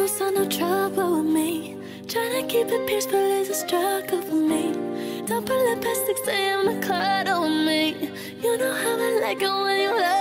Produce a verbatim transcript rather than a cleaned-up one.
no sign of trouble with me. Tryna keep it peaceful is a struggle for me. Don't pull up past six a m to cuddle with me. You know how I like it when you love